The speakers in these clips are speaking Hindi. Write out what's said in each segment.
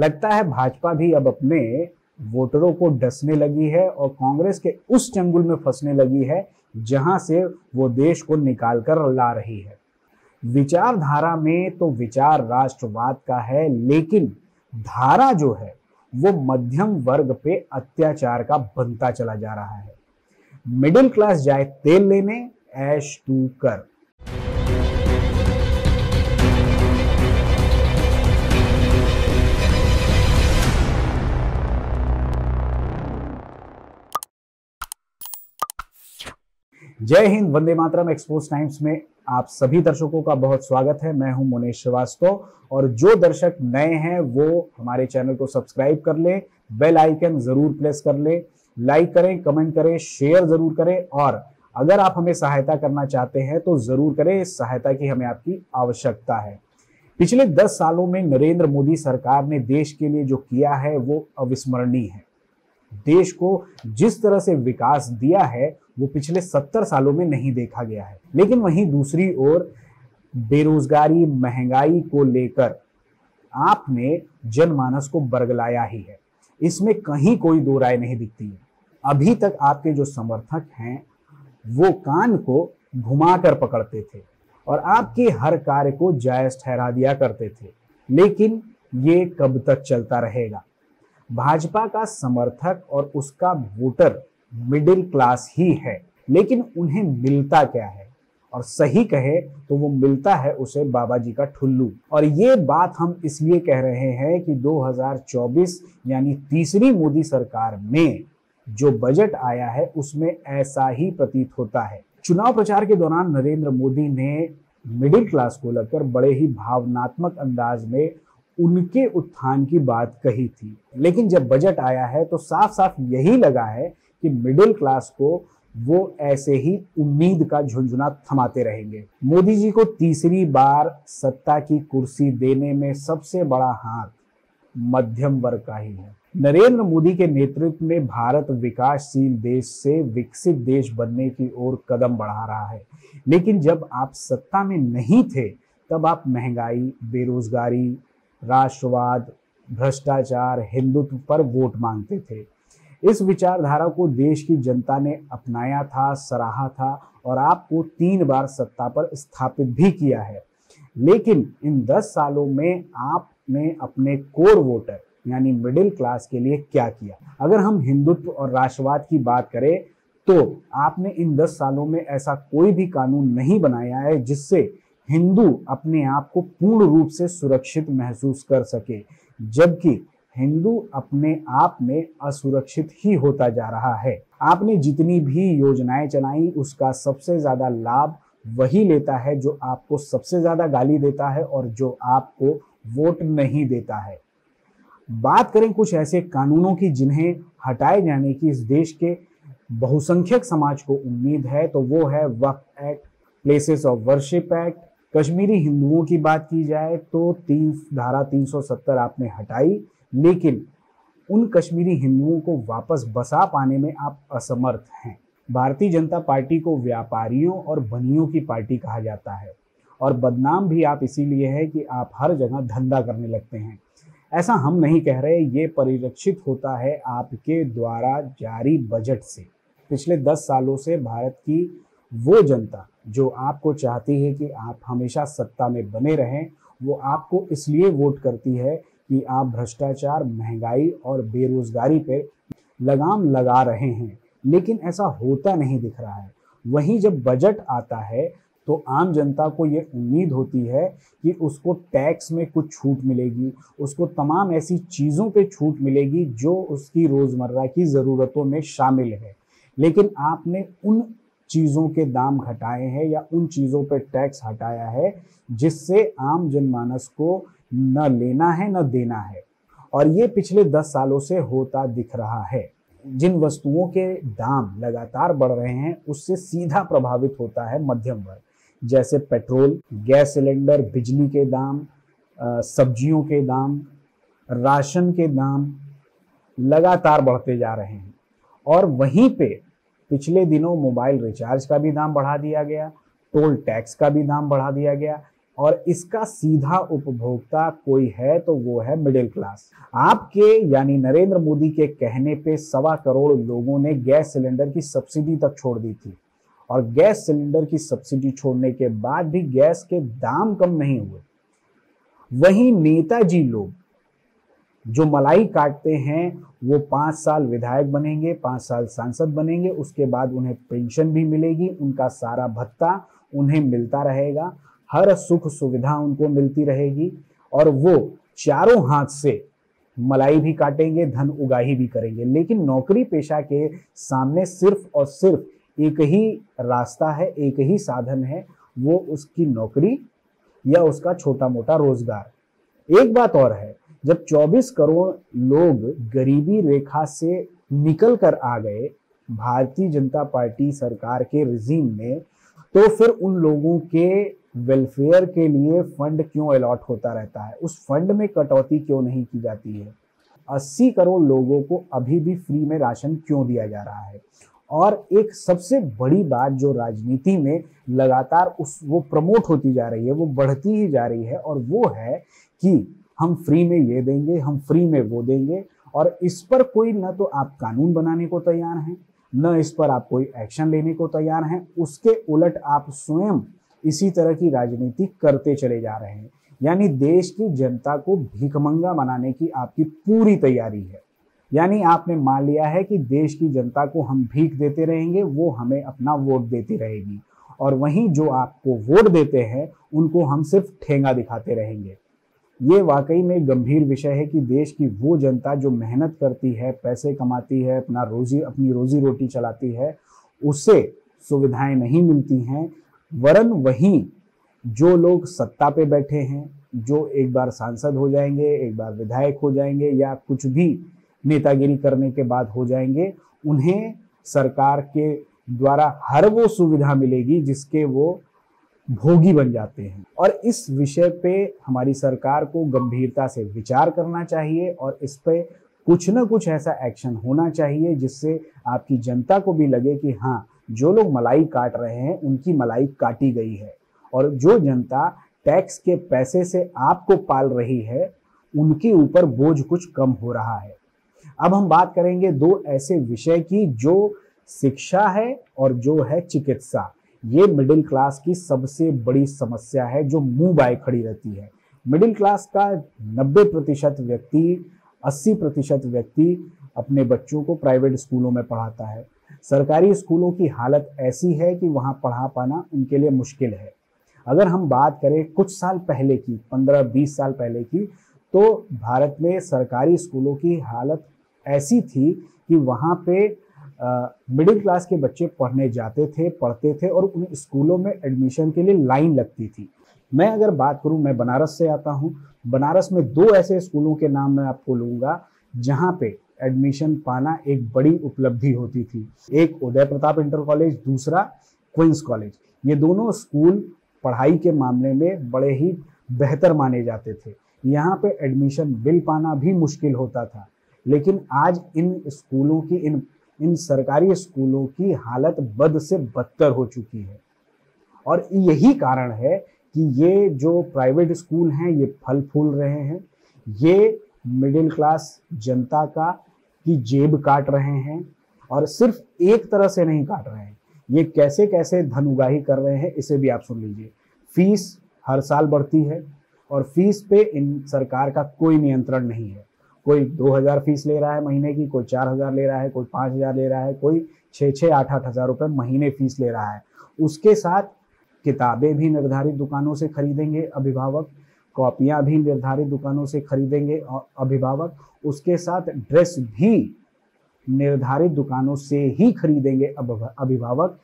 लगता है भाजपा भी अब अपने वोटरों को डसने लगी है और कांग्रेस के उस चंगुल में फंसने लगी है जहां से वो देश को निकाल कर ला रही है। विचारधारा में तो विचार राष्ट्रवाद का है, लेकिन धारा जो है वो मध्यम वर्ग पे अत्याचार का बनता चला जा रहा है। मिडिल क्लास जाए तेल लेने, ऐश तू कर। जय हिंद, वंदे मातरम। एक्सपोज टाइम्स में आप सभी दर्शकों का बहुत स्वागत है। मैं हूं मोनेश श्रीवास्तव और जो दर्शक नए हैं वो हमारे चैनल को सब्सक्राइब कर लें, बेल आइकन जरूर प्रेस कर लें, लाइक करें, कमेंट करें, शेयर जरूर करें और अगर आप हमें सहायता करना चाहते हैं तो जरूर करें। इस सहायता की हमें आपकी आवश्यकता है। पिछले 10 सालों में नरेंद्र मोदी सरकार ने देश के लिए जो किया है वो अविस्मरणीय है। देश को जिस तरह से विकास दिया है वो पिछले 70 सालों में नहीं देखा गया है। लेकिन वहीं दूसरी ओर बेरोजगारी, महंगाई को लेकर आपने जनमानस को बरगलाया ही है, इसमें कहीं कोई दो राय नहीं दिखती है। अभी तक आपके जो समर्थक हैं वो कान को घुमाकर पकड़ते थे और आपके हर कार्य को जायज ठहरा दिया करते थे। लेकिन ये कब तक चलता रहेगा? भाजपा का समर्थक और उसका वोटर मिडिल क्लास ही है, लेकिन उन्हें मिलता क्या है? और सही कहे तो वो मिलता है उसे बाबा जी का ठुल्लू। और ये बात हम इसलिए कह रहे हैं कि 2024 यानी तीसरी मोदी सरकार में जो बजट आया है उसमें ऐसा ही प्रतीत होता है। चुनाव प्रचार के दौरान नरेंद्र मोदी ने मिडिल क्लास को लेकर बड़े ही भावनात्मक अंदाज में उनके उत्थान की बात कही थी, लेकिन जब बजट आया है तो साफ साफ यही लगा है कि मिडिल क्लास को वो ऐसे ही उम्मीद का झुनझुना थमाते रहेंगे। मोदी जी को तीसरी बार सत्ता की कुर्सी देने में सबसे बड़ा हाथ मध्यम वर्ग का ही है। नरेंद्र मोदी के नेतृत्व में भारत विकासशील देश से विकसित देश बनने की ओर कदम बढ़ा रहा है। लेकिन जब आप सत्ता में नहीं थे तब आप महंगाई, बेरोजगारी, राष्ट्रवाद, भ्रष्टाचार, हिंदुत्व पर वोट मांगते थे। इस विचारधारा को देश की जनता ने अपनाया था, सराहा था और आपको 3 बार सत्ता पर स्थापित भी किया है। लेकिन इन 10 सालों में आपने अपने कोर वोटर यानी मिडिल क्लास के लिए क्या किया? अगर हम हिंदुत्व और राष्ट्रवाद की बात करें तो आपने इन 10 सालों में ऐसा कोई भी कानून नहीं बनाया है जिससे हिंदू अपने आप को पूर्ण रूप से सुरक्षित महसूस कर सके, जबकि हिंदू अपने आप में असुरक्षित ही होता जा रहा है। आपने जितनी भी योजनाएं चलाई उसका सबसे ज्यादा लाभ वही लेता है जो आपको सबसे ज्यादा गाली देता है और जो आपको वोट नहीं देता है। बात करें कुछ ऐसे कानूनों की जिन्हें हटाए जाने की इस देश के बहुसंख्यक समाज को उम्मीद है, तो वो है Waqf act, places of worship act. Kashmiri हिंदुओं की बात की जाए तो धारा 370 आपने हटाई, लेकिन उन कश्मीरी हिंदुओं को वापस बसा पाने में आप असमर्थ हैं। भारतीय जनता पार्टी को व्यापारियों और बनियों की पार्टी कहा जाता है और बदनाम भी आप इसीलिए है कि आप हर जगह धंधा करने लगते हैं। ऐसा हम नहीं कह रहे, ये परिलक्षित होता है आपके द्वारा जारी बजट से। पिछले 10 सालों से भारत की वो जनता जो आपको चाहती है कि आप हमेशा सत्ता में बने रहें, वो आपको इसलिए वोट करती है कि आप भ्रष्टाचार, महंगाई और बेरोजगारी पर लगाम लगा रहे हैं। लेकिन ऐसा होता नहीं दिख रहा है। वहीं जब बजट आता है तो आम जनता को ये उम्मीद होती है कि उसको टैक्स में कुछ छूट मिलेगी, उसको तमाम ऐसी चीज़ों पे छूट मिलेगी जो उसकी रोज़मर्रा की ज़रूरतों में शामिल है। लेकिन आपने उन चीज़ों के दाम घटाए हैं या उन चीज़ों पर टैक्स हटाया है जिससे आम जनमानस को न लेना है न देना है, और ये पिछले 10 सालों से होता दिख रहा है। जिन वस्तुओं के दाम लगातार बढ़ रहे हैं उससे सीधा प्रभावित होता है मध्यम वर्ग, जैसे पेट्रोल, गैस सिलेंडर, बिजली के दाम, सब्जियों के दाम, राशन के दाम लगातार बढ़ते जा रहे हैं। और वहीं पे पिछले दिनों मोबाइल रिचार्ज का भी दाम बढ़ा दिया गया, टोल टैक्स का भी दाम बढ़ा दिया गया और इसका सीधा उपभोक्ता कोई है तो वो है मिडिल क्लास। आपके यानी नरेंद्र मोदी के कहने पे 1.25 करोड़ लोगों ने गैस सिलेंडर की सब्सिडी तक छोड़ दी थी, और गैस सिलेंडर की सब्सिडी छोड़ने के बाद भी गैस के दाम कम नहीं हुए। वहीं नेताजी लोग जो मलाई काटते हैं वो 5 साल विधायक बनेंगे, 5 साल सांसद बनेंगे, उसके बाद उन्हें पेंशन भी मिलेगी, उनका सारा भत्ता उन्हें मिलता रहेगा, हर सुख सुविधा उनको मिलती रहेगी, और वो चारों हाथ से मलाई भी काटेंगे, धन उगाही भी करेंगे। लेकिन नौकरी पेशा के सामने सिर्फ और सिर्फ एक ही रास्ता है, एक ही साधन है, वो उसकी नौकरी या उसका छोटा मोटा रोजगार। एक बात और है, जब 24 करोड़ लोग गरीबी रेखा से निकल कर आ गए भारतीय जनता पार्टी सरकार के रिजीम में, तो फिर उन लोगों के वेलफेयर के लिए फंड क्यों अलॉट होता रहता है, उस फंड में कटौती क्यों नहीं की जाती है? 80 करोड़ लोगों को अभी भी फ्री में राशन क्यों दिया जा रहा है? और एक सबसे बड़ी बात जो राजनीति में लगातार वो प्रमोट होती जा रही है, वो बढ़ती ही जा रही है, और वो है कि हम फ्री में ये देंगे, हम फ्री में वो देंगे, और इस पर कोई ना तो आप कानून बनाने को तैयार हैं, न इस पर आप कोई एक्शन लेने को तैयार हैं। उसके उलट आप स्वयं इसी तरह की राजनीति करते चले जा रहे हैं, यानी देश की जनता को भीखमंगा बनाने की आपकी पूरी तैयारी है। यानी आपने मान लिया है कि देश की जनता को हम भीख देते रहेंगे, वो हमें अपना वोट देती रहेगी, और वहीं जो आपको वोट देते हैं उनको हम सिर्फ ठेंगा दिखाते रहेंगे। ये वाकई में गंभीर विषय है कि देश की वो जनता जो मेहनत करती है, पैसे कमाती है, अपनी रोजी रोटी चलाती है, उसे सुविधाएं नहीं मिलती हैं, वरन वहीं जो लोग सत्ता पे बैठे हैं, जो एक बार सांसद हो जाएंगे, एक बार विधायक हो जाएंगे, या कुछ भी नेतागिरी करने के बाद हो जाएंगे, उन्हें सरकार के द्वारा हर वो सुविधा मिलेगी जिसके वो भोगी बन जाते हैं। और इस विषय पे हमारी सरकार को गंभीरता से विचार करना चाहिए, और इस पे कुछ ना कुछ ऐसा एक्शन होना चाहिए जिससे आपकी जनता को भी लगे कि हाँ, जो लोग मलाई काट रहे हैं उनकी मलाई काटी गई है, और जो जनता टैक्स के पैसे से आपको पाल रही है उनके ऊपर बोझ कुछ कम हो रहा है। अब हम बात करेंगे 2 ऐसे विषय की, जो शिक्षा है और जो है चिकित्सा। ये मिडिल क्लास की सबसे बड़ी समस्या है जो मुंह बाए खड़ी रहती है। मिडिल क्लास का 90% व्यक्ति, 80% व्यक्ति अपने बच्चों को प्राइवेट स्कूलों में पढ़ाता है। सरकारी स्कूलों की हालत ऐसी है कि वहाँ पढ़ा पाना उनके लिए मुश्किल है। अगर हम बात करें कुछ साल पहले की, 15-20 साल पहले की, तो भारत में सरकारी स्कूलों की हालत ऐसी थी कि वहाँ पे मिडिल क्लास के बच्चे पढ़ने जाते थे, पढ़ते थे, और उन स्कूलों में एडमिशन के लिए लाइन लगती थी। मैं अगर बात करूं, मैं बनारस से आता हूं, बनारस में 2 ऐसे स्कूलों के नाम मैं आपको लूँगा जहां पे एडमिशन पाना एक बड़ी उपलब्धि होती थी। एक उदय प्रताप इंटर कॉलेज, दूसरा क्वींस कॉलेज। ये दोनों स्कूल पढ़ाई के मामले में बड़े ही बेहतर माने जाते थे। यहाँ पे एडमिशन बिल पाना भी मुश्किल होता था, लेकिन आज इन स्कूलों की, इन सरकारी स्कूलों की हालत बद से बदतर हो चुकी है। और यही कारण है कि ये जो प्राइवेट स्कूल हैं ये फल फूल रहे हैं, ये मिडिल क्लास जनता का की जेब काट रहे हैं, और सिर्फ एक तरह से नहीं काट रहे हैं, ये कैसे कैसे धन उगाही कर रहे हैं, इसे भी आप सुन लीजिए। फीस हर साल बढ़ती है, और फीस पे इन सरकार का कोई नियंत्रण नहीं है। कोई 2000 फीस ले रहा है महीने की, कोई 4000 ले रहा है, कोई 5000 ले रहा है, कोई 6-8 हजार रुपये महीने फीस ले रहा है। उसके साथ किताबें भी निर्धारित दुकानों से खरीदेंगे अभिभावक, कॉपियां भी निर्धारित दुकानों से खरीदेंगे अभिभावक, उसके साथ ड्रेस भी निर्धारित दुकानों से ही खरीदेंगे अभिभावक।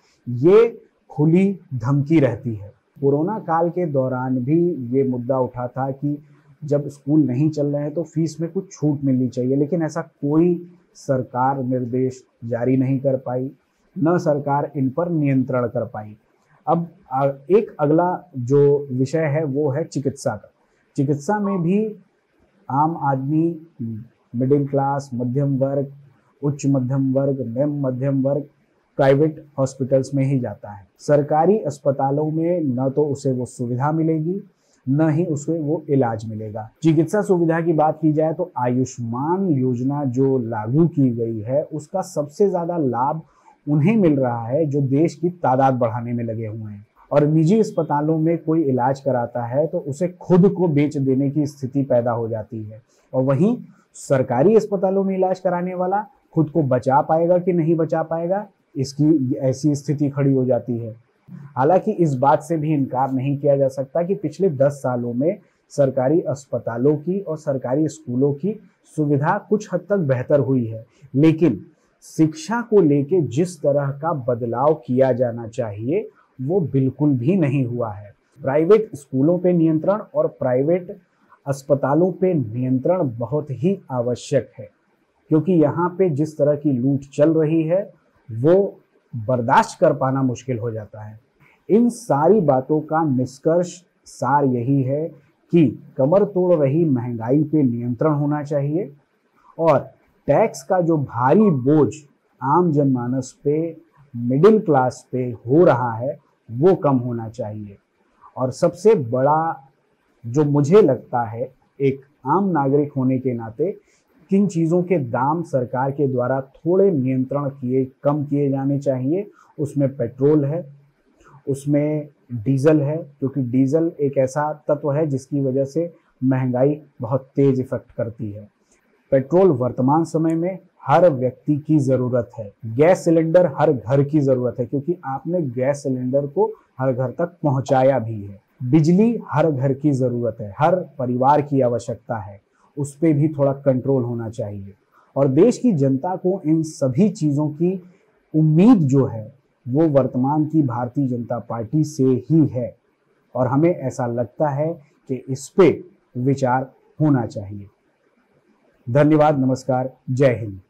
ये खुली धमकी रहती है। कोरोना काल के दौरान भी ये मुद्दा उठा था कि जब स्कूल नहीं चल रहे हैं तो फीस में कुछ छूट मिलनी चाहिए, लेकिन ऐसा कोई सरकार निर्देश जारी नहीं कर पाई, न सरकार इन पर नियंत्रण कर पाई। अब एक अगला जो विषय है वो है चिकित्सा का। चिकित्सा में भी आम आदमी, मिडिल क्लास, मध्यम वर्ग, उच्च मध्यम वर्ग, निम्न मध्यम वर्ग प्राइवेट हॉस्पिटल्स में ही जाता है। सरकारी अस्पतालों में न तो उसे वो सुविधा मिलेगी, न ही उसमें वो इलाज मिलेगा। चिकित्सा सुविधा की बात की जाए तो आयुष्मान योजना जो लागू की गई है उसका सबसे ज्यादा लाभ उन्हें मिल रहा है जो देश की तादाद बढ़ाने में लगे हुए हैं, और निजी अस्पतालों में कोई इलाज कराता है तो उसे खुद को बेच देने की स्थिति पैदा हो जाती है, और वहीं सरकारी अस्पतालों में इलाज कराने वाला खुद को बचा पाएगा कि नहीं बचा पाएगा, इसकी ऐसी स्थिति खड़ी हो जाती है। हालांकि इस बात से भी इनकार नहीं किया जा सकता कि पिछले 10 सालों में सरकारी अस्पतालों की और सरकारी स्कूलों की सुविधा कुछ हद तक बेहतर हुई है, लेकिन शिक्षा को लेके जिस तरह का बदलाव किया जाना चाहिए वो बिल्कुल भी नहीं हुआ है। प्राइवेट स्कूलों पे नियंत्रण और प्राइवेट अस्पतालों पे नियंत्रण बहुत ही आवश्यक है, क्योंकि यहाँ पे जिस तरह की लूट चल रही है वो बर्दाश्त कर पाना मुश्किल हो जाता है। इन सारी बातों का निष्कर्ष सार यही है कि कमर तोड़ रही महंगाई पे नियंत्रण होना चाहिए और टैक्स का जो भारी बोझ आम जनमानस पे, मिडिल क्लास पे हो रहा है वो कम होना चाहिए। और सबसे बड़ा जो मुझे लगता है एक आम नागरिक होने के नाते, किन चीज़ों के दाम सरकार के द्वारा थोड़े नियंत्रण कम किए जाने चाहिए, उसमें पेट्रोल है, उसमें डीजल है, क्योंकि डीजल एक ऐसा तत्व है जिसकी वजह से महंगाई बहुत तेज इफेक्ट करती है। पेट्रोल वर्तमान समय में हर व्यक्ति की ज़रूरत है, गैस सिलेंडर हर घर की ज़रूरत है, क्योंकि आपने गैस सिलेंडर को हर घर तक पहुँचाया भी है। बिजली हर घर की ज़रूरत है, हर परिवार की आवश्यकता है, उस पर भी थोड़ा कंट्रोल होना चाहिए। और देश की जनता को इन सभी चीज़ों की उम्मीद जो है वो वर्तमान की भारतीय जनता पार्टी से ही है, और हमें ऐसा लगता है कि इस पे विचार होना चाहिए। धन्यवाद, नमस्कार, जय हिंद।